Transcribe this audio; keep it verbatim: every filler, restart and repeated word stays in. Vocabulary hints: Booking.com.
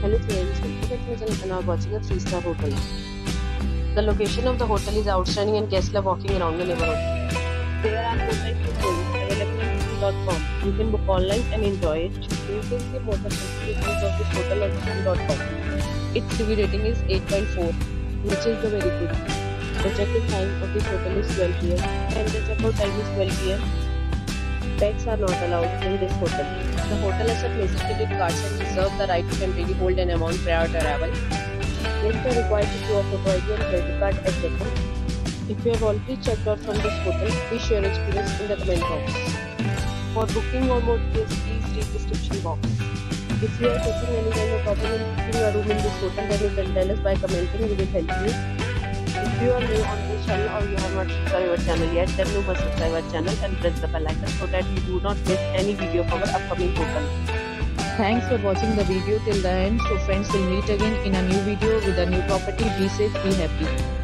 Hello friends, and are watching a three star hotel. The location of the hotel is outstanding and guests love walking around the neighborhood. There are hotel rooms available on Booking dot com. You can book online and enjoy it. You can see more than fifty reviews of this hotel on Booking dot com. Its review rating is eight point four, which is the very good. The check-in time of this hotel is twelve p m and the check-out time is twelve p m Pets are not allowed in this hotel. The hotel has a basic credit card and reserves the right to temporarily hold an amount prior to arrival. Guests are required to show a photo I D and credit card at check-in. If you have already checked out from this hotel, please share your experience in the comment box. For booking or more details, please read description box. If you are facing any kind of problem in booking a room in this hotel, then you can tell us by commenting. We will help you. If you are new on this channel or you have not subscribed our channel yet, then you must subscribe our channel and press the bell icon so that you do not miss any video from our upcoming hotel. Thanks for watching the video till the end. So friends, we'll meet again in a new video with a new property. Be safe, be happy.